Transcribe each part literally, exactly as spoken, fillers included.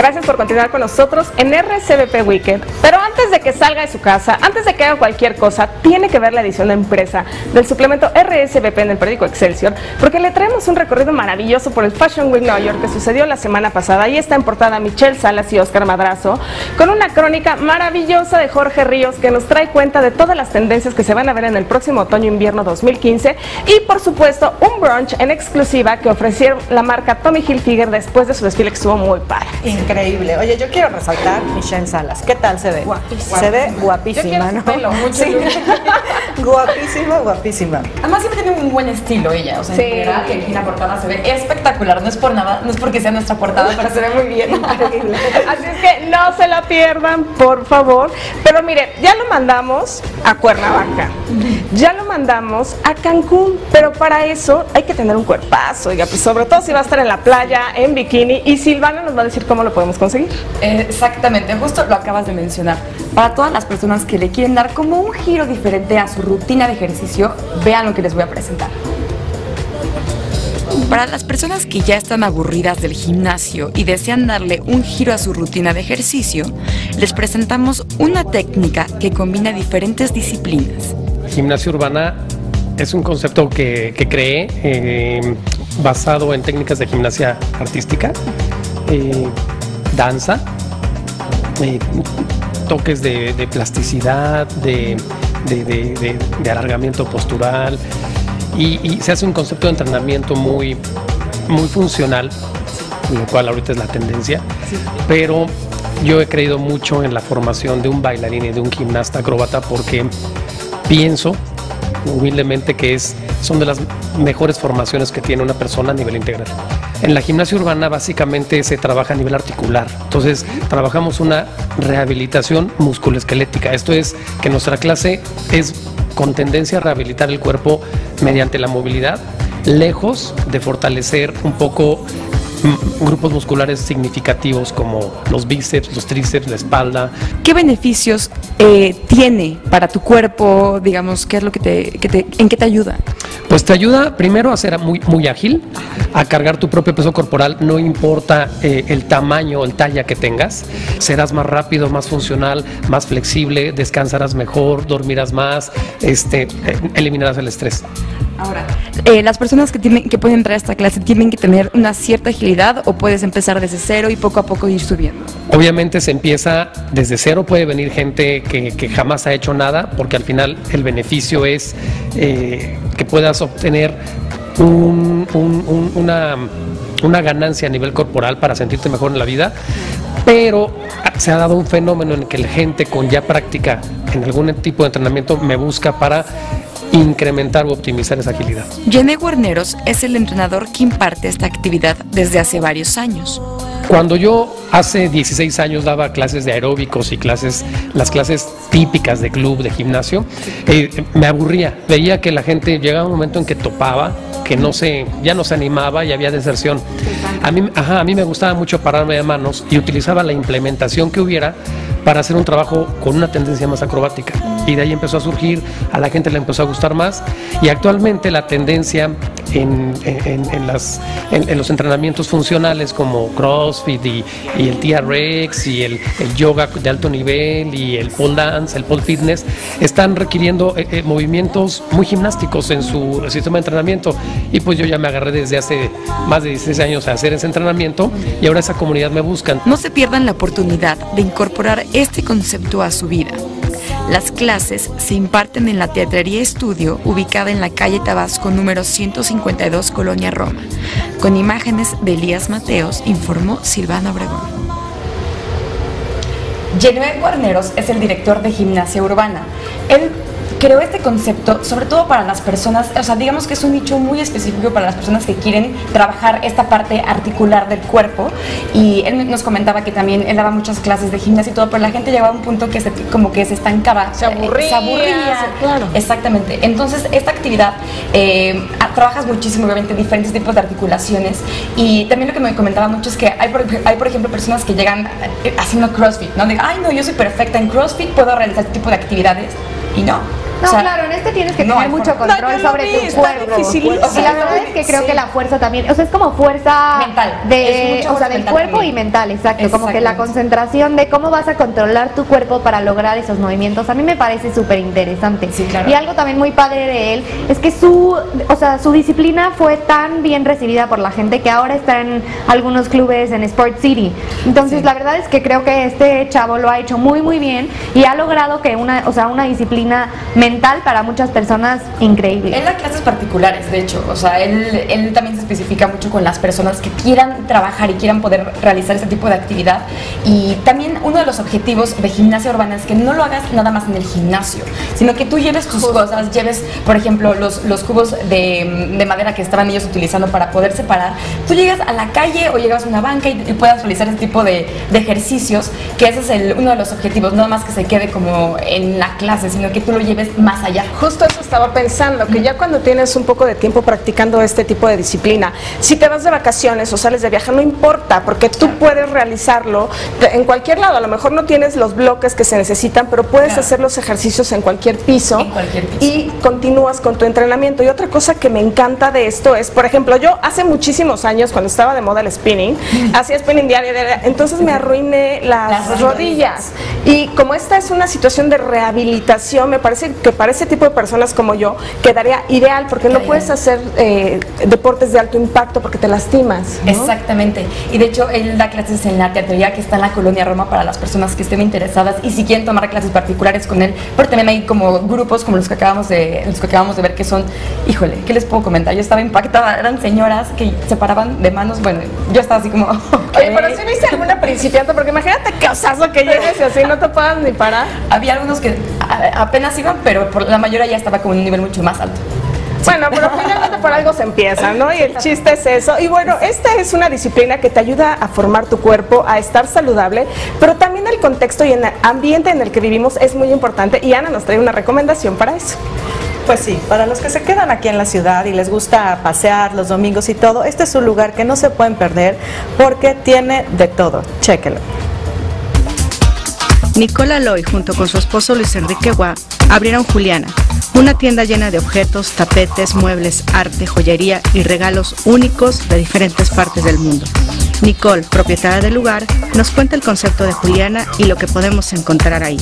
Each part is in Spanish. Gracias por continuar con nosotros en R S V P Weekend. Pero antes de que salga de su casa, antes de que haga cualquier cosa, tiene que ver la edición de empresa del suplemento R S V P en el periódico Excelsior, porque le traemos un recorrido maravilloso por el Fashion Week Nueva York que sucedió la semana pasada. Ahí está en portada Michelle Salas y Oscar Madrazo, con una crónica maravillosa de Jorge Ríos que nos trae cuenta de todas las tendencias que se van a ver en el próximo otoño-invierno dos mil quince y, por supuesto, un brunch en exclusiva que ofrecieron la marca Tommy Hilfiger después de su desfile, que estuvo muy padre. Increíble. Oye, yo quiero resaltar Michelle Salas. ¿Qué tal se ve? Guapísima. Se ve guapísima, ¿no? Pelo, mucho sí. Guapísima, guapísima. Además siempre tiene un buen estilo ella. O sea, sí. En general, que aquí la portada se ve espectacular. No es por nada, no es porque sea nuestra portada, pero se ve muy bien. Increíble. Así es que no se la pierdan, por favor. Pero mire, ya lo mandamos a Cuernavaca. Ya lo mandamos a Cancún. Pero para eso hay que tener un cuerpazo, oiga, pues sobre todo si va a estar en la playa, en bikini. Y Silvana nos va a decir cómo lo podemos conseguir. Exactamente, justo lo acabas de mencionar. Para todas las personas que le quieren dar como un giro diferente a su rutina de ejercicio, vean lo que les voy a presentar. Para las personas que ya están aburridas del gimnasio y desean darle un giro a su rutina de ejercicio, les presentamos una técnica que combina diferentes disciplinas. Gimnasia urbana es un concepto que, que creé eh, basado en técnicas de gimnasia artística, eh, danza, eh, toques de, de plasticidad, de, de, de, de, de alargamiento postural, y, y se hace un concepto de entrenamiento muy, muy funcional, lo cual ahorita es la tendencia, sí. Pero yo he creído mucho en la formación de un bailarín y de un gimnasta acróbata porque pienso humildemente que es, son de las mejores formaciones que tiene una persona a nivel integral. En la gimnasia urbana básicamente se trabaja a nivel articular, entonces trabajamos una rehabilitación musculoesquelética, esto es que nuestra clase es con tendencia a rehabilitar el cuerpo mediante la movilidad, lejos de fortalecer un poco grupos musculares significativos como los bíceps, los tríceps, la espalda. ¿Qué beneficios eh, tiene para tu cuerpo? Digamos, ¿qué es lo que te, que te, ¿en qué te ayuda? Pues te ayuda primero a ser muy, muy ágil, a cargar tu propio peso corporal, no importa eh, el tamaño o el talla que tengas. Serás más rápido, más funcional, más flexible, descansarás mejor, dormirás más, este, eh, eliminarás el estrés. Ahora, eh, las personas que, tienen, que pueden entrar a esta clase tienen que tener una cierta agilidad o puedes empezar desde cero y poco a poco ir subiendo. Obviamente se empieza desde cero, puede venir gente que, que jamás ha hecho nada, porque al final el beneficio es eh, que puedas obtener un, un, un, una, una ganancia a nivel corporal para sentirte mejor en la vida, pero se ha dado un fenómeno en el que la gente con ya práctica en algún tipo de entrenamiento me busca para incrementar o optimizar esa agilidad. Jenny Guarneros es el entrenador que imparte esta actividad desde hace varios años. Cuando yo hace dieciséis años daba clases de aeróbicos y clases, las clases típicas de club, de gimnasio, eh, me aburría. Veía que la gente llegaba un momento en que topaba, que no se, ya no se animaba y había deserción. A mí, ajá, a mí me gustaba mucho pararme de manos y utilizaba la implementación que hubiera para hacer un trabajo con una tendencia más acrobática. Y de ahí empezó a surgir, a la gente le empezó a gustar más y actualmente la tendencia en, en, en, las, en, en los entrenamientos funcionales como CrossFit y, y el T R X y el, el yoga de alto nivel y el pole dance, el pole fitness, están requiriendo eh, eh, movimientos muy gimnásticos en su sistema de entrenamiento y pues yo ya me agarré desde hace más de dieciséis años a hacer ese entrenamiento y ahora esa comunidad me buscan. No se pierdan la oportunidad de incorporar este concepto a su vida. Las clases se imparten en la Teatrería Estudio, ubicada en la calle Tabasco número ciento cincuenta y dos, Colonia Roma. Con imágenes de Elías Mateos, informó Silvana Obregón. Genoveva Guarneros es el director de Gimnasia Urbana. Él creó este concepto sobre todo para las personas, o sea, digamos que es un nicho muy específico para las personas que quieren trabajar esta parte articular del cuerpo y él nos comentaba que también él daba muchas clases de gimnasia y todo, pero la gente llegaba a un punto que se, como que se estancaba, se aburría, se aburría. Claro. Exactamente, entonces esta actividad eh, trabajas muchísimo obviamente diferentes tipos de articulaciones y también lo que me comentaba mucho es que hay por, hay, por ejemplo personas que llegan haciendo CrossFit, ¿no? De, ay no, yo soy perfecta en CrossFit, puedo realizar este tipo de actividades y no. No, o sea, claro, en este tienes que no, tener mucho control no, sobre vi, tu cuerpo. Difícil, o sea, la verdad es que creo sí. que la fuerza también, o sea, es como fuerza mental, de, o sea, del cuerpo también. Y mental, exacto, como que la concentración de cómo vas a controlar tu cuerpo para lograr esos movimientos. A mí me parece súper interesante. Sí, claro. Y algo también muy padre de él es que su, o sea, su disciplina fue tan bien recibida por la gente que ahora está en algunos clubes en Sport City. Entonces, sí. la verdad es que creo que este chavo lo ha hecho muy muy bien y ha logrado que una, o sea, una disciplina mental para muchas personas increíble. Él da clases particulares, de hecho, o sea, él, él también se especifica mucho con las personas que quieran trabajar y quieran poder realizar este tipo de actividad. Y también uno de los objetivos de gimnasia urbana es que no lo hagas nada más en el gimnasio, sino que tú lleves tus cosas, lleves, por ejemplo, los, los cubos de, de madera que estaban ellos utilizando para poder separar. Tú llegas a la calle o llegas a una banca y, y puedas realizar este tipo de, de ejercicios, que ese es el, uno de los objetivos, no más que se quede como en la clase, sino que tú lo lleves más allá. Justo eso estaba pensando, que ya cuando tienes un poco de tiempo practicando este tipo de disciplina, si te vas de vacaciones o sales de viaje, no importa, porque tú claro. puedes realizarlo en cualquier lado. A lo mejor no tienes los bloques que se necesitan, pero puedes claro. hacer los ejercicios en cualquier piso, en cualquier piso, y continúas con tu entrenamiento. Y otra cosa que me encanta de esto es, por ejemplo, yo hace muchísimos años, cuando estaba de moda el spinning, hacía spinning diario, diario, entonces me arruiné las, las rodillas. rodillas. Y como esta es una situación de rehabilitación, me parece que para ese tipo de personas como yo quedaría ideal, porque no puedes hacer eh, deportes de alto impacto porque te lastimas, ¿no? Exactamente. Y de hecho él da clases en la teatrería que está en la Colonia Roma para las personas que estén interesadas, y si quieren tomar clases particulares con él, porque también hay como grupos como los que acabamos de, los que acabamos de ver, que son, híjole, ¿qué les puedo comentar? Yo estaba impactada, eran señoras que se paraban de manos, bueno, yo estaba así como okay. Oye, pero si ¿sí viste alguna principiante? Porque imagínate qué osazo que llegues y así no te puedas ni parar. Había algunos que apenas iban, pero por la mayoría ya estaba con un nivel mucho más alto. Bueno, pero finalmente por algo se empieza, ¿no? Y el chiste es eso. Y bueno, esta es una disciplina que te ayuda a formar tu cuerpo, a estar saludable, pero también el contexto y el ambiente en el que vivimos es muy importante, y Ana nos trae una recomendación para eso. Pues sí, para los que se quedan aquí en la ciudad y les gusta pasear los domingos y todo, este es un lugar que no se pueden perder porque tiene de todo. Chéquelo. Nicole Aloy, junto con su esposo Luis Enrique Guá, abrieron Juliana, una tienda llena de objetos, tapetes, muebles, arte, joyería y regalos únicos de diferentes partes del mundo. Nicole, propietaria del lugar, nos cuenta el concepto de Juliana y lo que podemos encontrar ahí.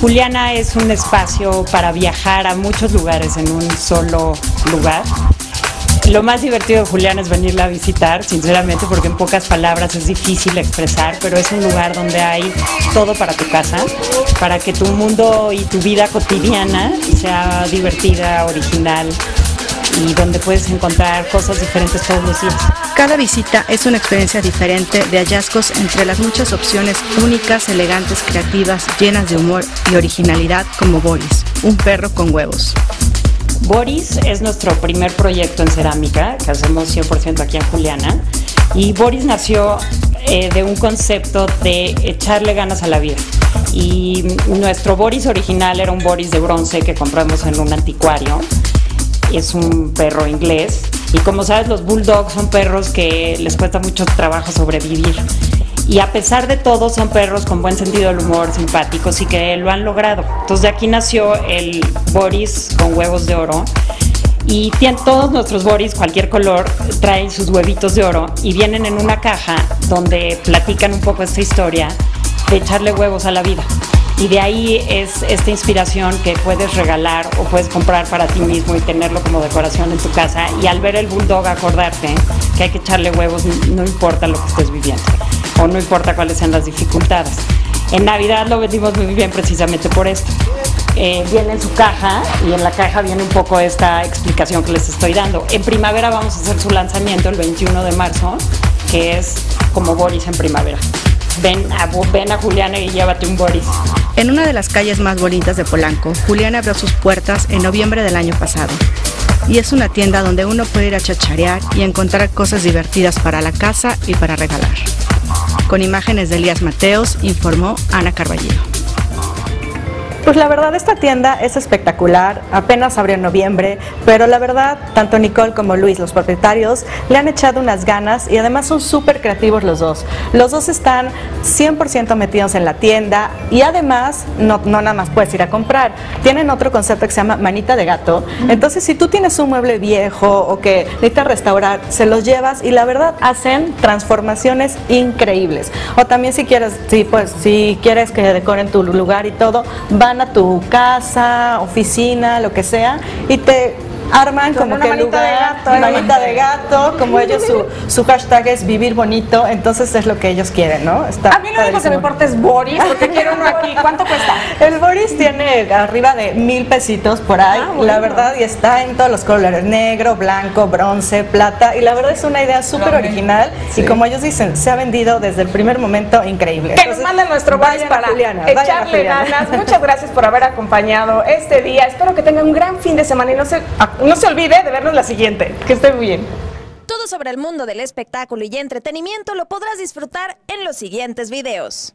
Juliana es un espacio para viajar a muchos lugares en un solo lugar. Lo más divertido de Juliana es venirla a visitar, sinceramente, porque en pocas palabras es difícil expresar, pero es un lugar donde hay todo para tu casa, para que tu mundo y tu vida cotidiana sea divertida, original, y donde puedes encontrar cosas diferentes todos los días. Cada visita es una experiencia diferente de hallazgos entre las muchas opciones únicas, elegantes, creativas, llenas de humor y originalidad, como Boris, un perro con huevos. Boris es nuestro primer proyecto en cerámica, que hacemos cien por ciento aquí en Juliana, y Boris nació eh, de un concepto de echarle ganas a la vida. Y nuestro Boris original era un Boris de bronce que compramos en un anticuario, es un perro inglés, y como sabes, los bulldogs son perros que les cuesta mucho trabajo sobrevivir. Y a pesar de todo, son perros con buen sentido del humor, simpáticos, y que lo han logrado. Entonces de aquí nació el Boris con huevos de oro, y tienen todos nuestros Boris, cualquier color, traen sus huevitos de oro y vienen en una caja donde platican un poco esta historia de echarle huevos a la vida. Y de ahí es esta inspiración que puedes regalar o puedes comprar para ti mismo y tenerlo como decoración en tu casa, y al ver el bulldog acordarte que hay que echarle huevos, no importa lo que estés viviendo o no importa cuáles sean las dificultades. En Navidad lo vendimos muy bien precisamente por esto. Eh, viene en su caja, y en la caja viene un poco esta explicación que les estoy dando. En primavera vamos a hacer su lanzamiento el veintiuno de marzo, que es como Boris en primavera. Ven a, ven a Juliana y llévate un Boris. En una de las calles más bonitas de Polanco, Juliana abrió sus puertas en noviembre del año pasado. Y es una tienda donde uno puede ir a chacharear y encontrar cosas divertidas para la casa y para regalar. Con imágenes de Elías Mateos, informó Ana Carballero. Pues la verdad, esta tienda es espectacular, apenas abrió en noviembre, pero la verdad, tanto Nicole como Luis, los propietarios, le han echado unas ganas y además son súper creativos los dos. Los dos están cien por ciento metidos en la tienda y además, no, no nada más puedes ir a comprar, tienen otro concepto que se llama manita de gato. Entonces, si tú tienes un mueble viejo o que necesitas restaurar, se los llevas y la verdad, hacen transformaciones increíbles. O también si quieres, si, pues, si quieres que decoren tu lugar y todo, van a tu casa, oficina, lo que sea, y te arman como, como una que manita lugar, de gato, manita de gato, como ellos su, su hashtag es vivir bonito, entonces es lo que ellos quieren, ¿no? Está a mí lo único que me importa es Boris, porque quiero uno aquí. ¿Cuánto cuesta? El Boris tiene arriba de mil pesitos por ahí, ah, bueno. La verdad, y está en todos los colores, negro, blanco, bronce, plata, y la verdad es una idea súper original, sí. Y como ellos dicen, se ha vendido desde el primer momento increíble. Que entonces, nos manden nuestro Boris para Juliana, echarle ganas. Muchas gracias por haber acompañado este día, espero que tengan un gran fin de semana y no se... No se olvide de vernos la siguiente, que esté muy bien. Todo sobre el mundo del espectáculo y entretenimiento lo podrás disfrutar en los siguientes videos.